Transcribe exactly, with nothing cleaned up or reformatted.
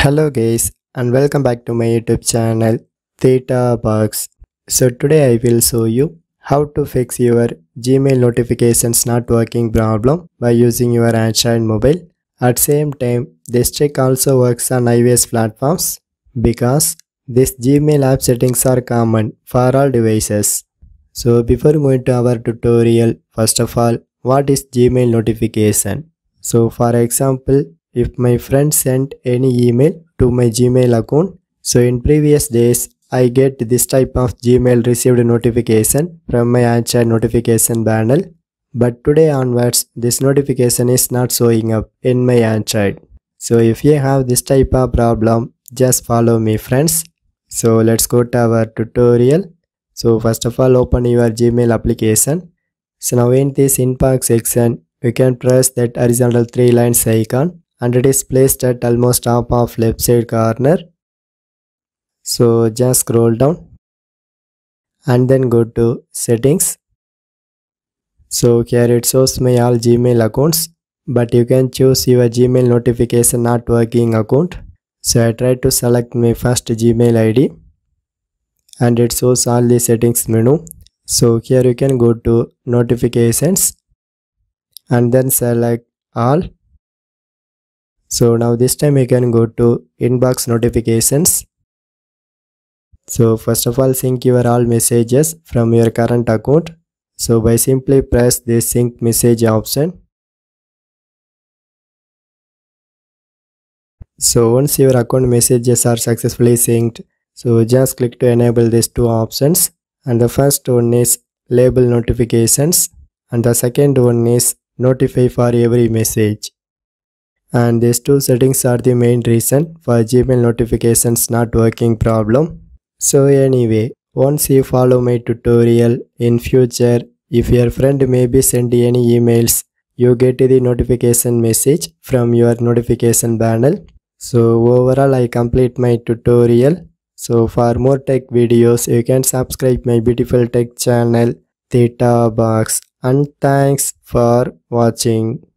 Hello guys, and welcome back to my YouTube channel Theta Box. So today I will show you how to fix your Gmail notifications not working problem by using your Android mobile. At same time, this trick also works on iOS platforms because this Gmail app settings are common for all devices. So before going to our tutorial, first of all, what is Gmail notification? So for example, if my friend sent any email to my Gmail account, so in previous days I get this type of Gmail received notification from my Android notification panel, but today onwards this notification is not showing up in my Android. So if you have this type of problem, just follow me friends. So let's go to our tutorial. So first of all, open your Gmail application. So now in this inbox section, you can press that horizontal three lines icon, and it is placed at almost top of left side corner. So just scroll down and then go to settings. So here it shows my all Gmail accounts, but you can choose your Gmail notification not working account. So I try to select my first Gmail I D, and it shows all the settings menu. So here you can go to notifications and then select all. So now this time you can go to inbox notifications. So first of all, sync your all messages from your current account. So by simply press this sync message option. So once your account messages are successfully synced, so just click to enable these two options, and the first one is label notifications and the second one is notify for every message. And these two settings are the main reason for Gmail notifications not working problem. So anyway, once you follow my tutorial, in future if your friend may be sending any emails, you get the notification message from your notification panel. So overall I complete my tutorial. So for more tech videos, you can subscribe my beautiful tech channel Theta Box, and thanks for watching.